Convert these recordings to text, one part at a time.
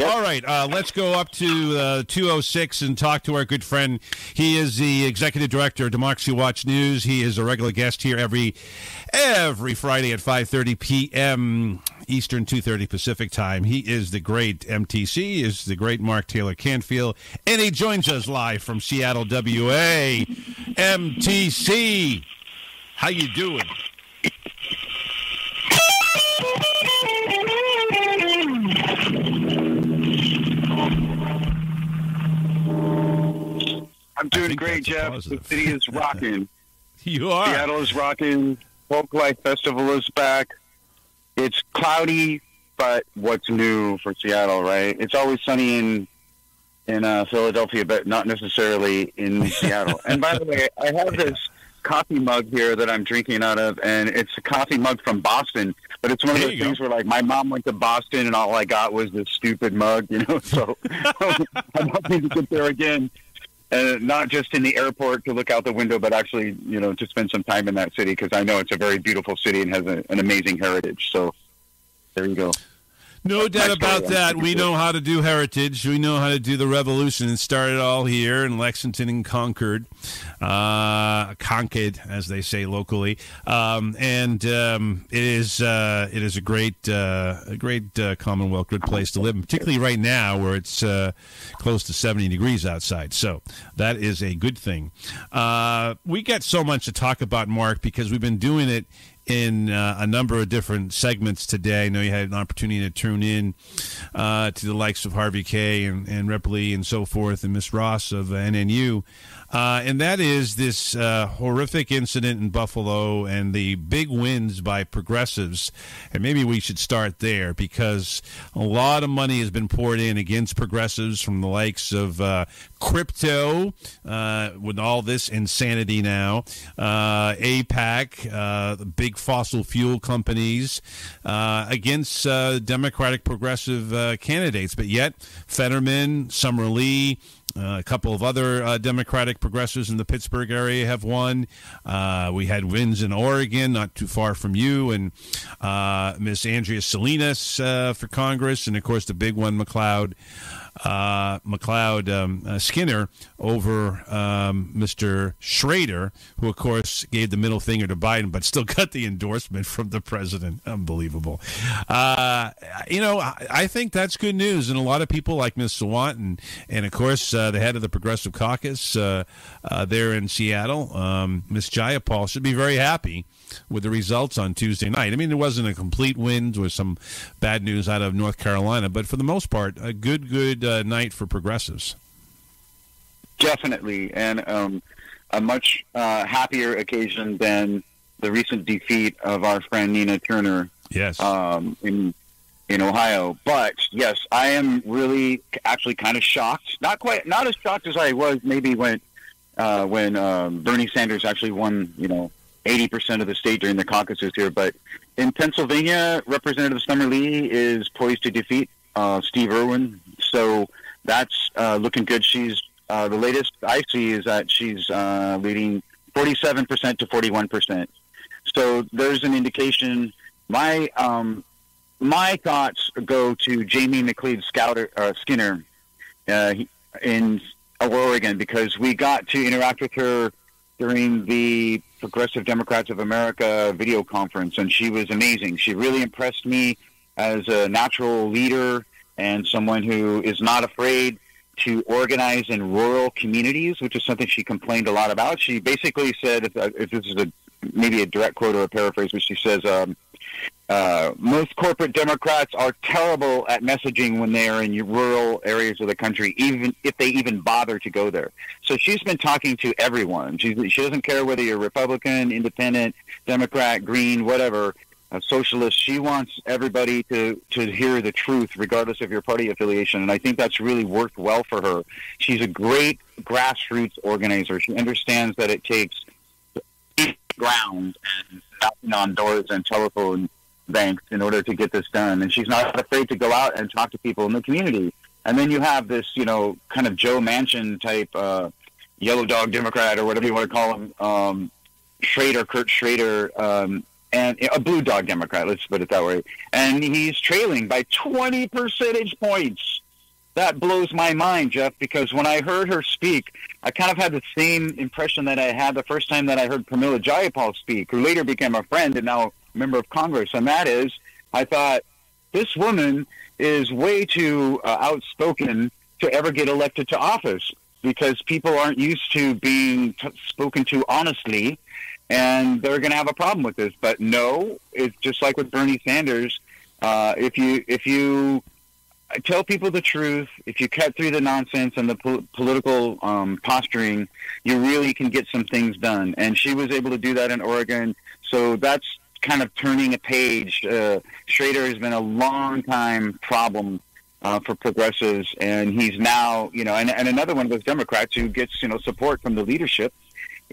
Yep. All right, let's go up to 206 and talk to our good friend. He is the executive director of Democracy Watch News. He is a regular guest here every Friday at 5:30 p.m. Eastern, 2:30 Pacific time. He is the great MTC, is the great Mark Taylor Canfield, and he joins us live from Seattle, WA. MTC, how you doing? I'm doing great, Jeff. The city is rocking. You are. Seattle is rocking. Folk Life Festival is back. It's cloudy, but what's new for Seattle, right? It's always sunny in Philadelphia, but not necessarily in Seattle. And by the way, I have this coffee mug here that I'm drinking out of, and it's a coffee mug from Boston, but it's one of those things where, like, my mom went to Boston and all I got was this stupid mug, you know, so I'm hoping to get there again. Not just in the airport to look out the window, but actually, you know, to spend some time in that city, because I know it's a very beautiful city and has an amazing heritage. So there you go. No doubt about that. We know how to do heritage. We know how to do the revolution. It started all here in Lexington and Concord. Concord, as they say locally. It is a great commonwealth, good place to live, particularly right now where it's close to 70 degrees outside. So that is a good thing. We got so much to talk about, Mark, because we've been doing it in a number of different segments today. I know you had an opportunity to tune in to the likes of Harvey Kay and Rep Lee and so forth, and Miss Ross of NNU. And that is this horrific incident in Buffalo and the big wins by progressives. And maybe we should start there, because a lot of money has been poured in against progressives from the likes of crypto, with all this insanity now, AIPAC, the big fossil fuel companies, against Democratic progressive candidates. But yet, Fetterman, Summer Lee, a couple of other Democratic progressives in the Pittsburgh area have won. We had wins in Oregon, not too far from you, and Miss Andrea Salinas for Congress, and, of course, the big one, McLeod-Skinner over Mr. Schrader, who, of course, gave the middle finger to Biden but still got the endorsement from the president. Unbelievable. I think that's good news, and a lot of people like Ms. Sawant and of course, the head of the Progressive Caucus there in Seattle, Ms. Jayapal, should be very happy with the results on Tuesday night. I mean, it wasn't a complete win. There was some bad news out of North Carolina, but for the most part, a good night for progressives. Definitely, and a much happier occasion than the recent defeat of our friend Nina Turner. Yes, in Ohio. But yes, I am really actually kind of shocked. Not as shocked as I was maybe when Bernie Sanders actually won, 80% of the state during the caucuses here. But in Pennsylvania, Representative Summer Lee is poised to defeat Steve Irwin. So that's looking good. She's the latest I see is that she's leading 47% to 41%. So there's an indication. My thoughts go to Jamie McLeod-Skinner in Oregon, because we got to interact with her during the Progressive Democrats of America video conference, and she was amazing. She really impressed me as a natural leader and someone who is not afraid to organize in rural communities, which is something she complained a lot about. She basically said, if this is maybe a direct quote or a paraphrase, but she says, most corporate Democrats are terrible at messaging when they are in rural areas of the country, even if they even bother to go there. So she's been talking to everyone. She doesn't care whether you're Republican, Independent, Democrat, Green, whatever, a socialist. She wants everybody to hear the truth, regardless of your party affiliation, and I think that's really worked well for her. She's a great grassroots organizer. She understands that it takes ground and knocking on doors and telephone banks in order to get this done, and she's not afraid to go out and talk to people in the community. And then you have this, kind of Joe Manchin type yellow dog Democrat, or whatever you want to call him, Kurt Schrader, and a blue dog Democrat, let's put it that way. And he's trailing by 20 percentage points That blows my mind, Jeff, because when I heard her speak, I kind of had the same impression that I had the first time that I heard Pramila Jayapal speak, who later became a friend and now a member of Congress. And that is, I thought, this woman is way too outspoken to ever get elected to office, because people aren't used to being spoken to honestly, and they're going to have a problem with this. But no, it's just like with Bernie Sanders. If you tell people the truth, if you cut through the nonsense and the political posturing, you really can get some things done. And she was able to do that in Oregon. So that's kind of turning a page. Schrader has been a long-time problem for progressives, and he's now, you know, and another one of those Democrats who gets, you know, support from the leadership.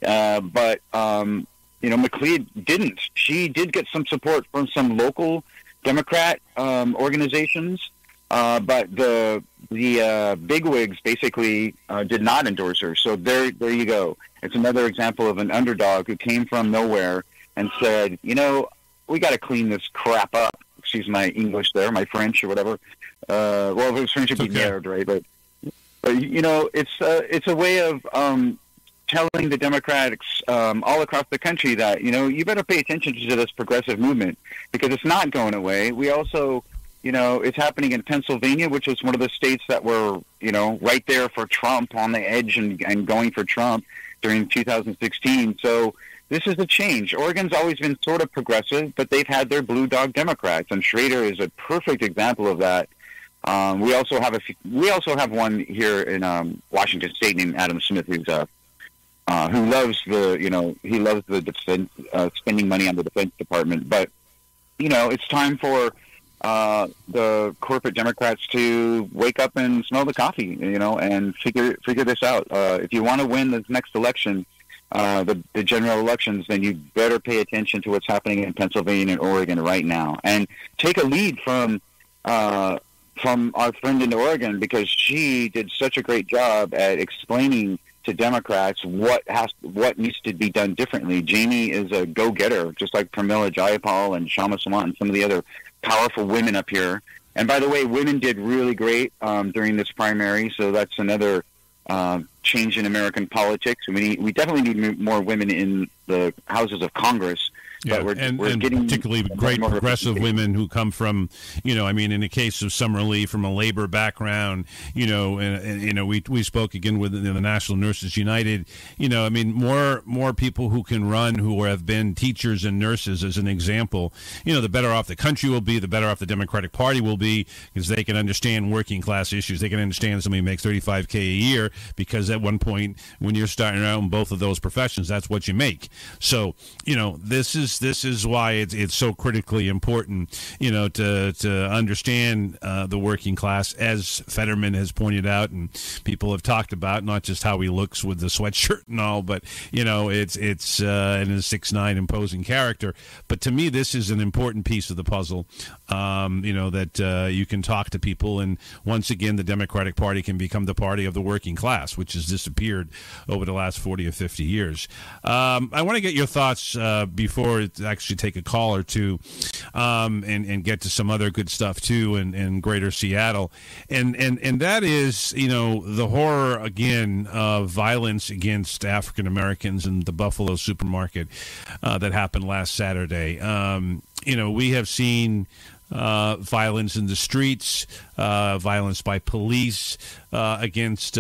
But McLeod didn't. She did get some support from some local Democrat organizations. But the bigwigs basically did not endorse her. So there you go. It's another example of an underdog who came from nowhere and said, you know, we got to clean this crap up. Excuse my English there, my French or whatever. Well, if it was French, it'd be married, right? But you know, it's a way of telling the Democrats all across the country that, you know, you better pay attention to this progressive movement because it's not going away. We also... You know, it's happening in Pennsylvania, which is one of the states that were, you know, right there for Trump, on the edge and going for Trump during 2016. So this is a change. Oregon's always been sort of progressive, but they've had their blue dog Democrats, and Schrader is a perfect example of that. We also have one here in Washington State named Adam Smith, who's who loves the, you know, he loves the defense, spending money on the Defense Department. But you know, it's time for the corporate Democrats to wake up and smell the coffee, you know, and figure this out. If you want to win the next election, the general elections, then you better pay attention to what's happening in Pennsylvania and Oregon right now, and take a lead from our friend in Oregon, because she did such a great job at explaining to Democrats what needs to be done differently. Jamie is a go-getter, just like Pramila Jayapal and Kshama Sawant and some of the other powerful women up here. And by the way, women did really great during this primary, so that's another change in American politics. We definitely need more women in the houses of Congress. Yeah, but we're getting particularly great progressive women who come from, you know, I mean, in the case of Summer Lee, from a labor background, you know, and you know, we spoke again with the National Nurses United, you know, I mean, more people who can run, who have been teachers and nurses, as an example, you know, the better off the country will be, the better off the Democratic Party will be, because they can understand working class issues. They can understand somebody makes $35K a year, because at one point when you're starting out in both of those professions, that's what you make. So, you know, this is why it's so critically important, you know, to understand the working class, as Fetterman has pointed out and people have talked about, not just how he looks with the sweatshirt and all, but, you know, it's and his 6'9" imposing character. But to me, this is an important piece of the puzzle, you know, that you can talk to people. And once again, the Democratic Party can become the party of the working class, which has disappeared over the last 40 or 50 years. I want to get your thoughts before actually take a call or two and get to some other good stuff too in greater Seattle, and that is, you know, the horror again of violence against African Americans in the Buffalo supermarket that happened last Saturday. You know, we have seen violence in the streets, violence by police against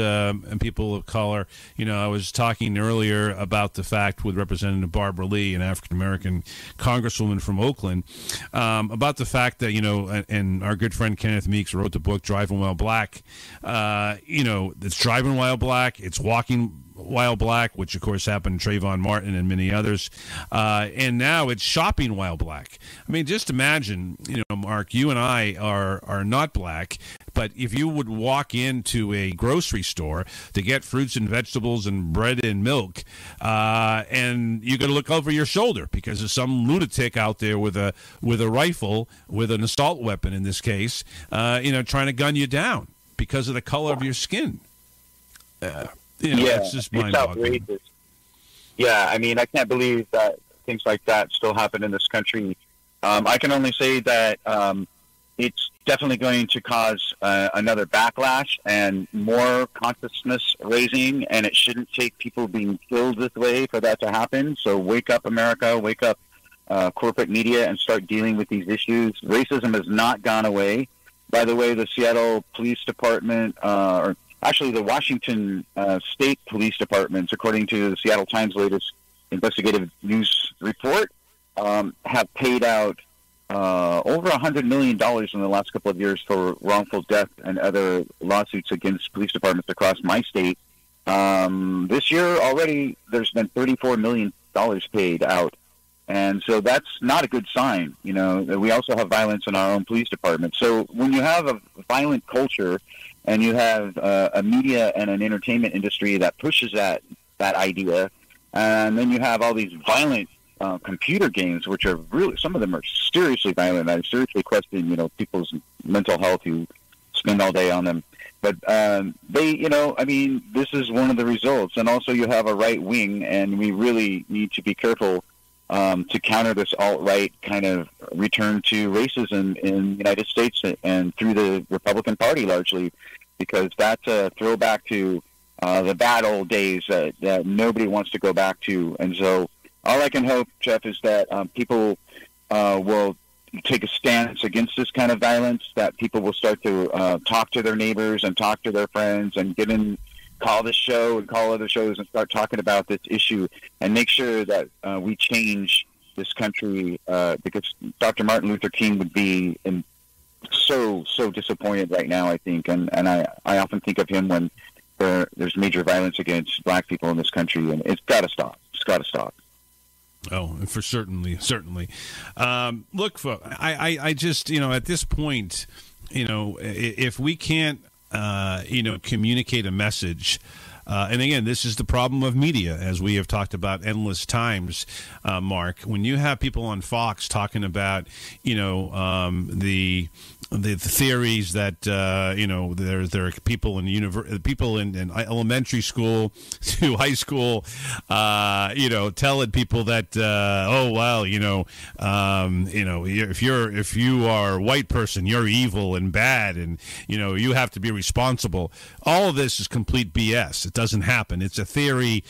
people of color. You know, I was talking earlier about the fact with Representative Barbara Lee, an African-American congresswoman from Oakland, about the fact that, you know, and our good friend Kenneth Meeks wrote the book Driving While Black. You know, it's driving while black, it's walking while black, which of course happened to Trayvon Martin and many others, and now it's shopping while black. I mean, just imagine, you know, Mark, you and I are not black, but if you would walk into a grocery store to get fruits and vegetables and bread and milk, and you're going to look over your shoulder because there's some lunatic out there with a rifle, with an assault weapon in this case, you know, trying to gun you down because of the color of your skin. You know, yeah, it's outrageous. Yeah, I mean, I can't believe that things like that still happen in this country. I can only say that it's definitely going to cause another backlash and more consciousness raising, and it shouldn't take people being killed this way for that to happen. So wake up, America, wake up, corporate media, and start dealing with these issues. Racism has not gone away. By the way, the Seattle Police Department, or actually the Washington State Police Departments, according to the Seattle Times' latest investigative news report, have paid out over $100 million in the last couple of years for wrongful death and other lawsuits against police departments across my state. This year already, there's been $34 million paid out. And so that's not a good sign. You know, we also have violence in our own police department. So when you have a violent culture and you have a media and an entertainment industry that pushes that idea, and then you have all these violent computer games, which are really, some of them are seriously violent. I seriously question, you know, people's mental health who spend all day on them. But they, you know, I mean, this is one of the results. And also you have a right wing, and we really need to be careful to counter this alt-right kind of return to racism in the United States and through the Republican Party largely, because that's a throwback to the bad old days that nobody wants to go back to. And so all I can hope, Jeff, is that people will take a stance against this kind of violence, that people will start to talk to their neighbors and talk to their friends and call this show and call other shows and start talking about this issue and make sure that we change this country, because Dr. Martin Luther King would be so disappointed right now, I think. And I often think of him when there's major violence against black people in this country, and it's got to stop. It's got to stop. Oh, for certainly. Look, I just, you know, at this point, you know, if we can't, you know, communicate a message. And again, this is the problem of media, as we have talked about endless times, Mark. When you have people on Fox talking about, you know, the theories that you know, there are people in people in elementary school to high school, you know, telling people that oh well, you know, if you are a white person, you're evil and bad, and you know, you have to be responsible. All of this is complete BS. It doesn't happen. It's a theory,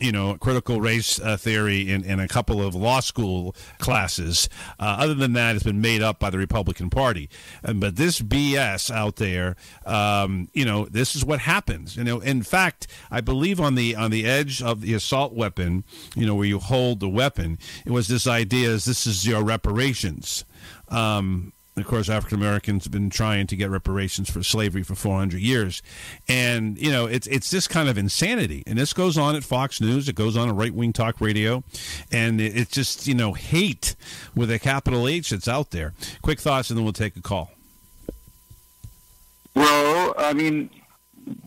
you know, critical race theory in a couple of law school classes. Other than that, it's been made up by the Republican Party. But this BS out there, you know, this is what happens. You know, in fact, I believe on the edge of the assault weapon, you know, where you hold the weapon, it was this idea: this is your reparations. Of course, African Americans have been trying to get reparations for slavery for 400 years. And, you know, it's this kind of insanity. And this goes on at Fox News. It goes on at right-wing talk radio. And it's just, you know, hate with a capital H that's out there. Quick thoughts, and then we'll take a call. Well, I mean,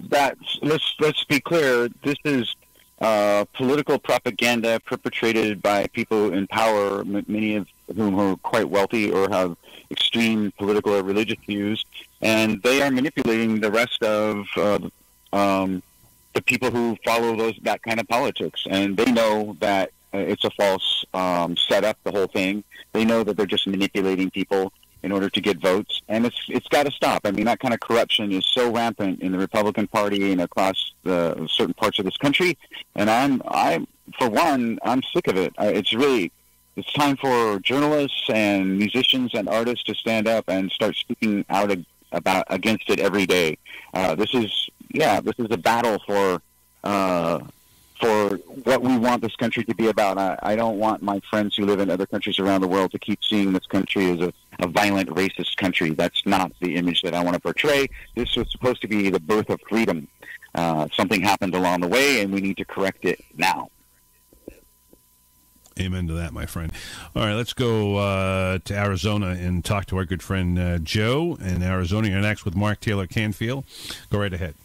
let's be clear. This is political propaganda perpetrated by people in power, many of whom are quite wealthy or have extreme political or religious views, and they are manipulating the rest of the people who follow that kind of politics. And they know that it's a false setup, the whole thing. They know that they're just manipulating people in order to get votes, and it's got to stop. I mean, that kind of corruption is so rampant in the Republican Party and across certain parts of this country. And I'm sick of it. It's really. It's time for journalists and musicians and artists to stand up and start speaking out against it every day. This is a battle for what we want this country to be about. I don't want my friends who live in other countries around the world to keep seeing this country as a violent, racist country. That's not the image that I want to portray. This was supposed to be the birth of freedom. Something happened along the way, and we need to correct it now. Amen to that, my friend. All right, let's go to Arizona and talk to our good friend Joe in Arizona. You're next with Mark Taylor Canfield. Go right ahead.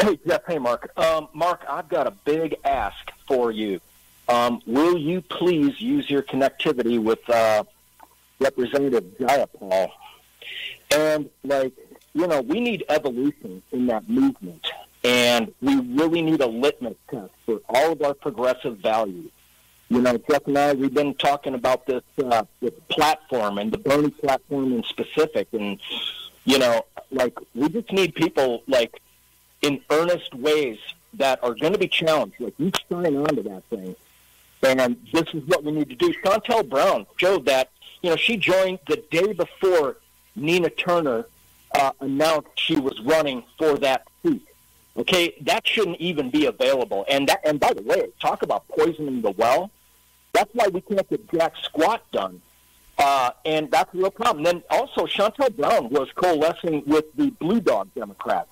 Hey, Jeff. Hey, Mark. Mark, I've got a big ask for you. Will you please use your connectivity with Representative Jayapal? And, like, you know, we need evolution in that movement. And we really need a litmus test for all of our progressive values. You know, Chuck and I, we've been talking about this platform and the Bernie platform in specific. And, you know, like, we just need people, like, in earnest ways that are going to be challenged. Like, you sign on to that thing. And this is what we need to do. Chantel Brown showed that, you know, she joined the day before Nina Turner announced she was running for that seat. Okay, that shouldn't even be available. And by the way, talk about poisoning the well. That's why we can't get jack squat done. And that's a real problem. Then also, Chantel Brown was coalescing with the Blue Dog Democrats.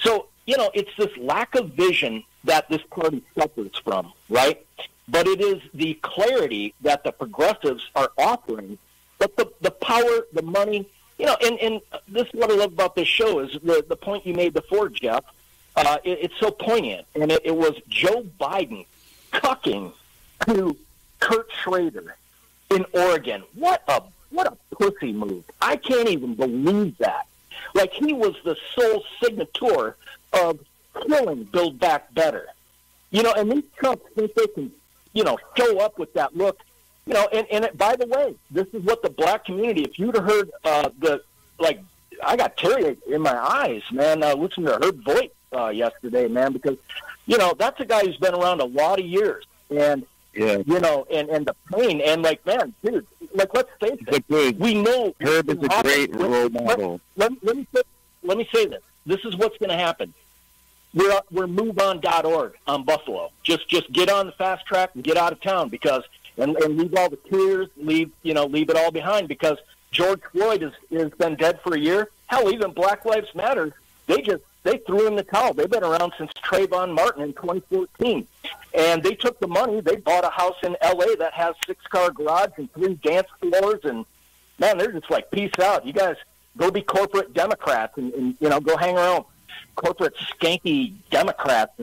So, you know, it's this lack of vision that this party suffers from, right? But it is the clarity that the progressives are offering, but the power, the money, you know, and this is what I love about this show is the point you made before, Jeff. It's so poignant, and it was Joe Biden cucking to Kurt Schrader in Oregon. What a pussy move. I can't even believe that. Like, he was the sole signator of killing Build Back Better. You know, and these Trumps think they can, you know, show up with that look. You know, and it, by the way, this is what the black community, if you'd have heard I got teary in my eyes, man, listening to Herb Voigt yesterday, man, because, you know, that's a guy who's been around a lot of years. And, yeah. You know, and the pain. And, like, man, dude, like, let's face it. We know. Herb is a great role model. Let me say this. This is what's going to happen. We're moveon.org on Buffalo. Just get on the fast track and get out of town because and leave all the tears, leave it all behind because George Floyd has been dead for a year. Hell, even Black Lives Matter, they threw in the towel. They've been around since Trayvon Martin in 2014. And they took the money. They bought a house in L.A. that has 6-car garage and 3 dance floors. And, man, they're just like, peace out. You guys go be corporate Democrats and you know, go hang around corporate skanky Democrats.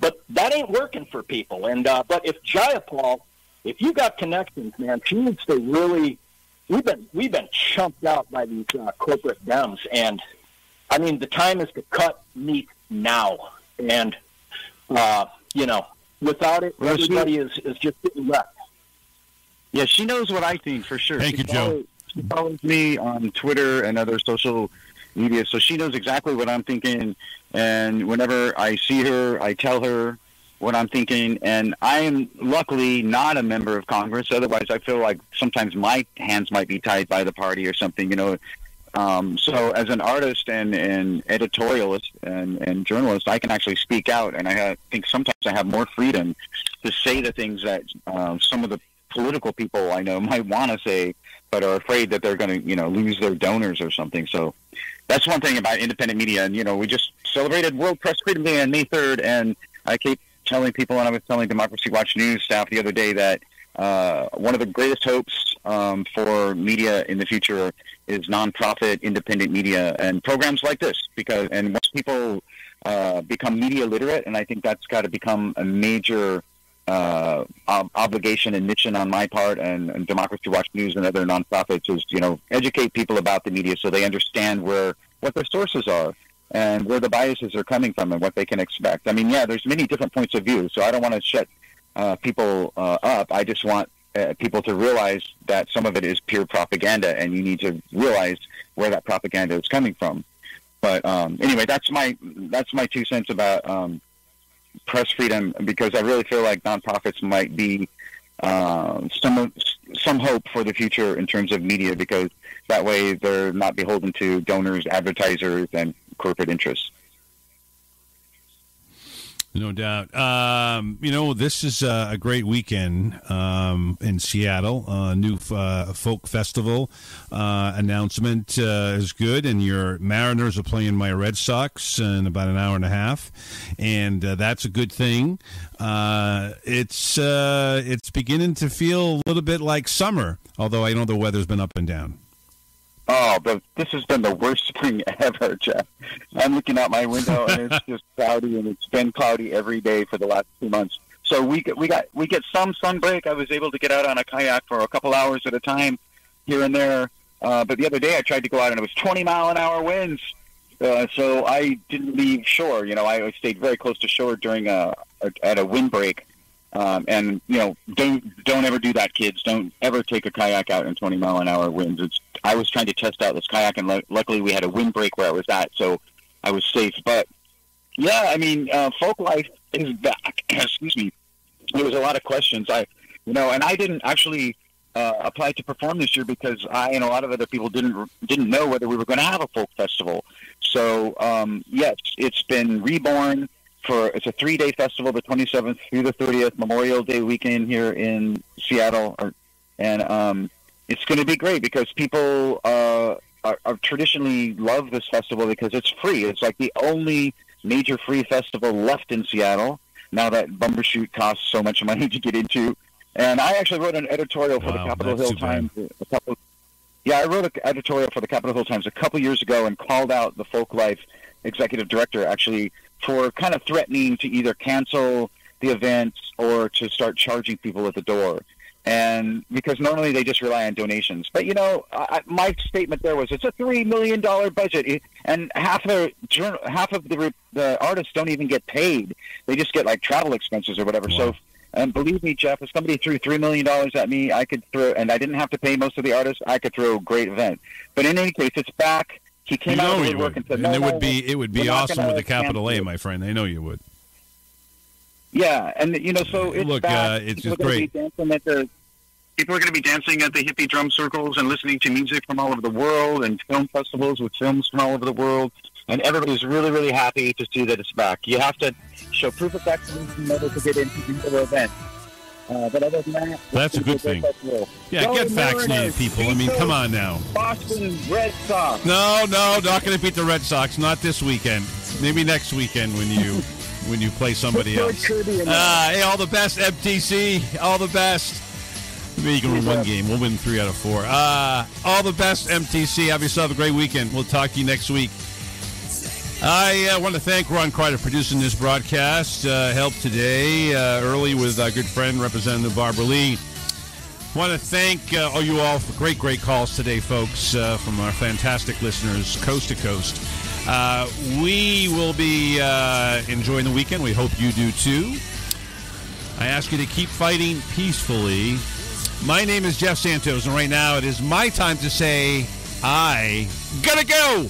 But that ain't working for people. And but if Jayapal, if you got connections, man, she needs to really... We've been chumped out by these corporate Dems, and I mean the time is to cut meat now. And you know, without it, everybody is just getting left. Yeah, she knows what I think for sure. Thank you, Joe. She follows me on Twitter and other social media, so she knows exactly what I'm thinking. And whenever I see her, I tell her what I'm thinking, and I am luckily not a member of Congress. Otherwise, I feel like sometimes my hands might be tied by the party or something, you know. So as an artist and editorialist and journalist, I can actually speak out, and I think sometimes I have more freedom to say the things that some of the political people I know might want to say but are afraid that they're going to, you know, lose their donors or something. So that's one thing about independent media. And, you know, we just celebrated World Press Freedom Day on May 3rd, and I keep telling people, and I was telling Democracy Watch News staff the other day that one of the greatest hopes for media in the future is nonprofit independent media and programs like this. And once people become media literate, and I think that's got to become a major obligation and mission on my part and Democracy Watch News and other nonprofits is, you know, educate people about the media so they understand what their sources are, and where the biases are coming from and what they can expect. I mean, yeah, there's many different points of view, so I don't want to shut people up. I just want people to realize that some of it is pure propaganda, and you need to realize where that propaganda is coming from. But anyway, that's my 2 cents about press freedom, because I really feel like nonprofits might be some hope for the future in terms of media, because that way they're not beholden to donors, advertisers, and corporate interests. No doubt. You know, this is a great weekend in Seattle. New folk festival announcement is good, and your Mariners are playing my Red Sox in about an hour and a half, and that's a good thing. It's beginning to feel a little bit like summer, although I know the weather's been up and down. Oh, but this has been the worst spring ever, Jeff. I'm looking out my window, and it's just cloudy, and it's been cloudy every day for the last 2 months. So we get some sun break. I was able to get out on a kayak for a couple hours at a time here and there. But the other day I tried to go out, and it was 20-mile-an-hour winds. So I didn't leave shore. You know, I stayed very close to shore during at a windbreak. And, you know, don't ever do that, kids. Don't ever take a kayak out in 20-mile-an-hour winds. I was trying to test out this kayak, and luckily we had a windbreak where I was at, so I was safe. But, yeah, I mean, folk life is back. Excuse me. There was a lot of questions. And I didn't actually apply to perform this year because I and a lot of other people didn't know whether we were going to have a folk festival. So, yes, it's been reborn. It's a 3-day festival, the 27th through the 30th, Memorial Day weekend here in Seattle, and it's going to be great because people are traditionally love this festival because it's free. It's like the only major free festival left in Seattle now that Bumbershoot costs so much money to get into. And I actually wrote an editorial for the Capitol Hill Times. I wrote an editorial for the Capitol Hill Times a couple years ago and called out the Folk Life executive director actually for kind of threatening to either cancel the event or to start charging people at the door. And because normally they just rely on donations. But, you know, my statement there was it's a $3 million budget, and half of the artists don't even get paid. They just get, like, travel expenses or whatever. Wow. So, and believe me, Jeff, if somebody threw $3 million at me, I could throw, and I didn't have to pay most of the artists, I could throw a great event. But in any case, it's back. He came out of his work and said, it would be awesome with a capital A, my friend. They know you would. Yeah, and you know, so it's look, it's just great. People are going to be dancing at the hippie drum circles and listening to music from all over the world, and film festivals with films from all over the world. And everybody's really, really happy to see that it's back. You have to show proof of excellence in order to get into the event. But other than that, that's a good thing. Yeah, get vaccinated, people. I mean, come on now. Boston Red Sox. No, not going to beat the Red Sox. Not this weekend. Maybe next weekend when you play somebody else. Hey, all the best, MTC. All the best. Maybe you can win one game. We'll win 3 out of 4. All the best, MTC. Have yourself a great weekend. We'll talk to you next week. I want to thank Ron Carter for producing this broadcast. Helped today early with our good friend, Representative Barbara Lee. Want to thank all you all for great calls today, folks, from our fantastic listeners coast to coast. We will be enjoying the weekend. We hope you do, too. I ask you to keep fighting peacefully. My name is Jeff Santos, and right now it is my time to say I gotta go.